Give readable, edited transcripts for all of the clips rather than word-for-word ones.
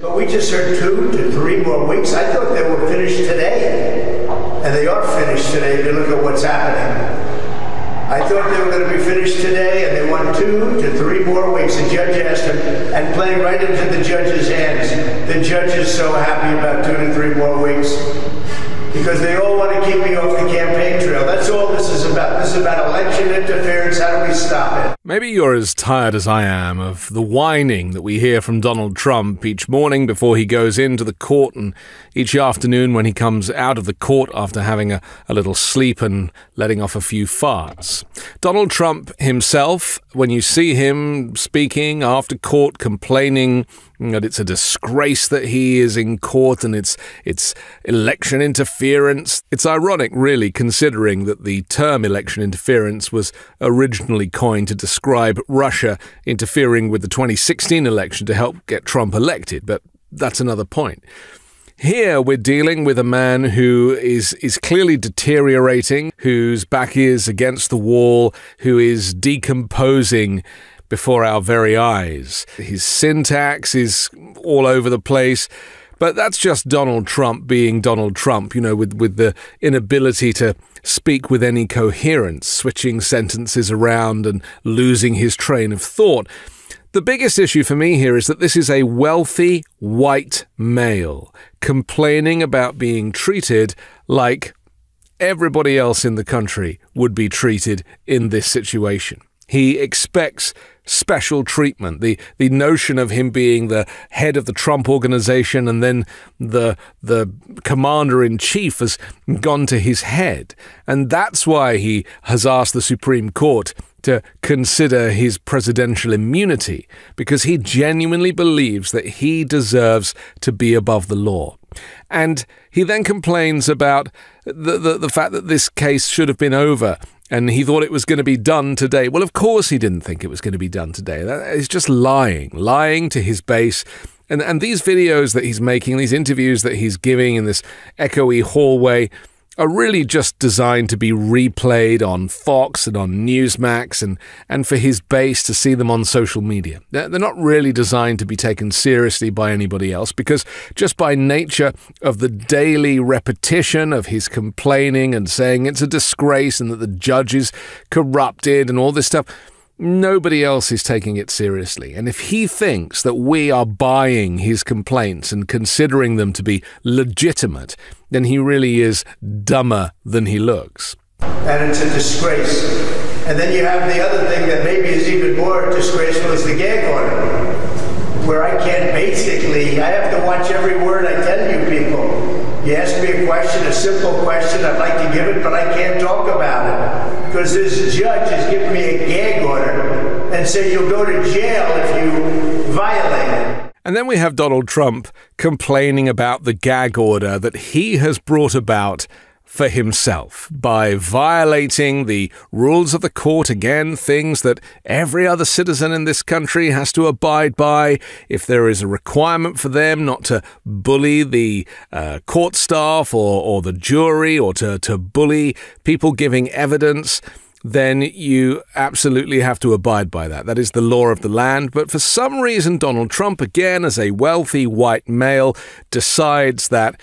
But we just heard 2 to 3 more weeks. I thought they were finished today. And they are finished today if you look at what's happening. I thought they were going to be finished today, and they won 2 to 3 more weeks. The judge asked him, and playing right into the judge's hands. The judge is so happy about 2 to 3 more weeks because they all want to keep me off the campaign trail. That's all this is about. This is about election interference. How do we stop it? Maybe you're as tired as I am of the whining that we hear from Donald Trump each morning before he goes into the court and each afternoon when he comes out of the court after having a little sleep and letting off a few farts. Donald Trump himself, when you see him speaking after court, complaining that it's a disgrace that he is in court and it's election interference. It's ironic, really, considering that the term election interference was originally coined to describe Russia interfering with the 2016 election to help get Trump elected, but that's another point. Here we're dealing with a man who is clearly deteriorating, whose back is against the wall, who is decomposing before our very eyes. His syntax is all over the place, but that's just Donald Trump being Donald Trump, you know, with the inability to speak with any coherence, switching sentences around and losing his train of thought. The biggest issue for me here is that this is a wealthy white male complaining about being treated like everybody else in the country would be treated in this situation. He expects special treatment. The notion of him being the head of the Trump organization and then the commander-in-chief has gone to his head. And that's why he has asked the Supreme Court to consider his presidential immunity, because he genuinely believes that he deserves to be above the law. And he then complains about the fact that this case should have been over and he thought it was going to be done today. Well, of course he didn't think it was going to be done today. He's just lying to his base. And these videos that he's making, these interviews that he's giving in this echoey hallway are really just designed to be replayed on Fox and on Newsmax and for his base to see them on social media. They're not really designed to be taken seriously by anybody else because just by nature of the daily repetition of his complaining and saying it's a disgrace and that the judge is corrupted and all this stuff, nobody else is taking it seriously. And if he thinks that we are buying his complaints and considering them to be legitimate, then he really is dumber than he looks. And it's a disgrace. And then you have the other thing that maybe is even more disgraceful is the gag order, where I can't basically, I have to watch every word I tell you people. You ask me a question, a simple question, I'd like to give it, but I can't talk about it. Because this judge has given me a gag order and said you'll go to jail if you violate it. And then we have Donald Trump complaining about the gag order that he has brought about for himself by violating the rules of the court again, things that every other citizen in this country has to abide by if there is a requirement for them not to bully the court staff or the jury or to bully people giving evidence. Then you absolutely have to abide by that. That is the law of the land. But for some reason, Donald Trump, again, as a wealthy white male, decides that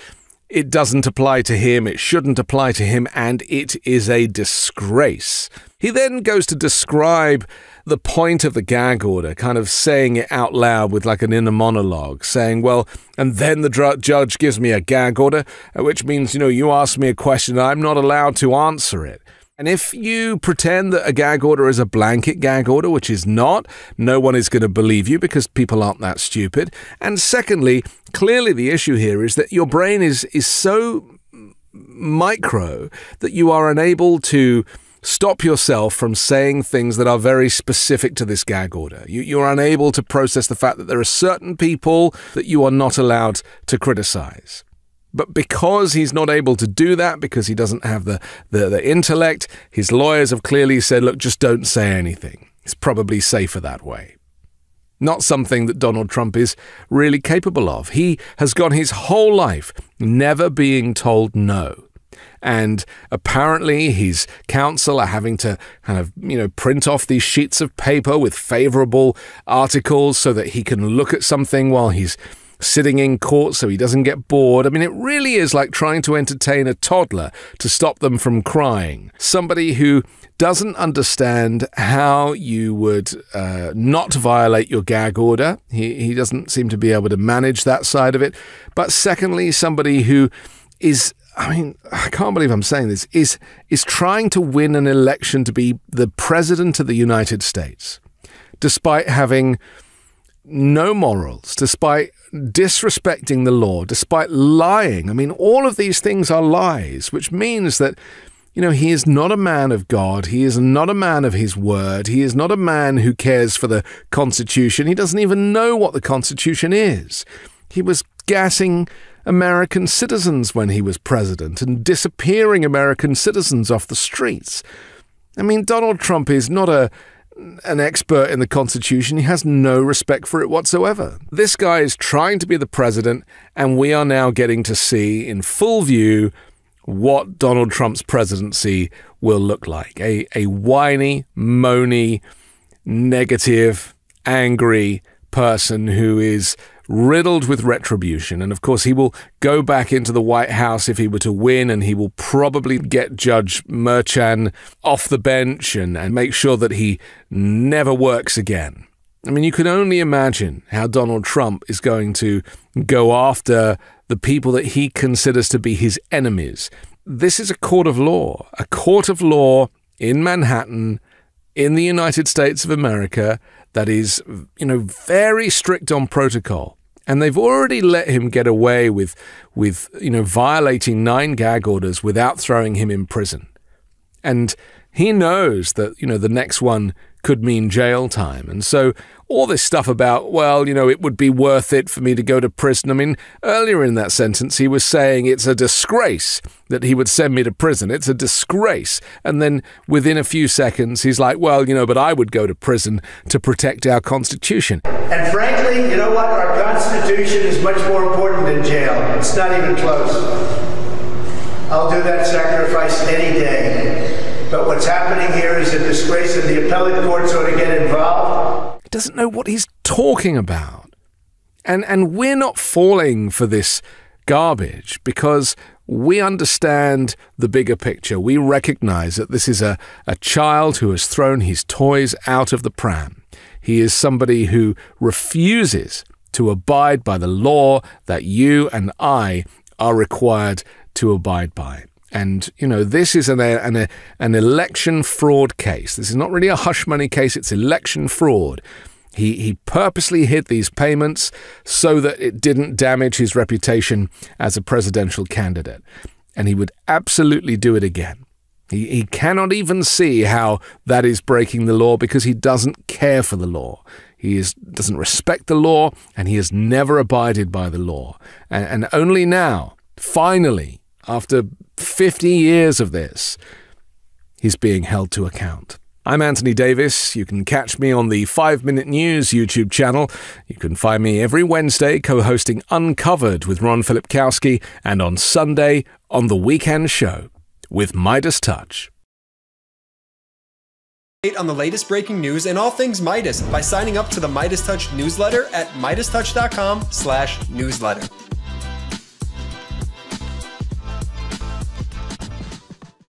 it doesn't apply to him, it shouldn't apply to him, and it is a disgrace. He then goes to describe the point of the gag order, kind of saying it out loud with like an inner monologue, saying, well, and then the judge gives me a gag order, which means, you know, you ask me a question and I'm not allowed to answer it. And if you pretend that a gag order is a blanket gag order, which is not, no one is going to believe you because people aren't that stupid. And secondly, clearly the issue here is that your brain is so micro that you are unable to stop yourself from saying things that are very specific to this gag order. You're unable to process the fact that there are certain people that you are not allowed to criticize. But because he's not able to do that, because he doesn't have the intellect, his lawyers have clearly said, look, just don't say anything. It's probably safer that way. Not something that Donald Trump is really capable of. He has gone his whole life never being told no. And apparently his counsel are having to kind of, you know, print off these sheets of paper with favorable articles so that he can look at something while he's sitting in court so he doesn't get bored. I mean, it really is like trying to entertain a toddler to stop them from crying. Somebody who doesn't understand how you would not violate your gag order. He doesn't seem to be able to manage that side of it. But secondly, somebody who is, I mean, I can't believe I'm saying this, is trying to win an election to be the president of the United States, despite having no morals, despite disrespecting the law, despite lying. I mean, all of these things are lies, which means that, you know, he is not a man of God. He is not a man of his word. He is not a man who cares for the Constitution. He doesn't even know what the Constitution is. He was gassing American citizens when he was president and disappearing American citizens off the streets. I mean, Donald Trump is not an expert in the Constitution. He has no respect for it whatsoever. This guy is trying to be the president, and we are now getting to see in full view what Donald Trump's presidency will look like. A whiny, moany, negative, angry person who is riddled with retribution. And of course, he will go back into the White House if he were to win, and he will probably get Judge Merchan off the bench and make sure that he never works again. I mean, you can only imagine how Donald Trump is going to go after the people that he considers to be his enemies. This is a court of law in Manhattan, in the United States of America, that is, you know, very strict on protocol. And they've already let him get away with you know, violating 9 gag orders without throwing him in prison. And he knows that, you know, the next one could mean jail time. And so all this stuff about, well, you know, it would be worth it for me to go to prison. I mean, earlier in that sentence, he was saying it's a disgrace that he would send me to prison. It's a disgrace. And then within a few seconds, he's like, well, you know, but I would go to prison to protect our Constitution. And frankly, you know what? Our Constitution is much more important than jail. It's not even close. I'll do that sacrifice any day. But what's happening here is a disgrace, and the appellate courts ought to get involved. He doesn't know what he's talking about. And we're not falling for this garbage because we understand the bigger picture. We recognize that this is a child who has thrown his toys out of the pram. He is somebody who refuses to abide by the law that you and I are required to abide by. And, you know, this is an election fraud case. This is not really a hush money case. It's election fraud. He purposely hid these payments so that it didn't damage his reputation as a presidential candidate. And he would absolutely do it again. He cannot even see how that is breaking the law because he doesn't care for the law. He doesn't respect the law, and he has never abided by the law. And only now, finally, after 50 years of this, he's being held to account. I'm Anthony Davis. You can catch me on the 5-Minute News YouTube channel. You can find me every Wednesday co-hosting Uncovered with Ron Filipkowski, and on Sunday on The Weekend Show with Midas Touch. On the latest breaking news and all things Midas by signing up to the Midas Touch newsletter at MidasTouch.com/newsletter.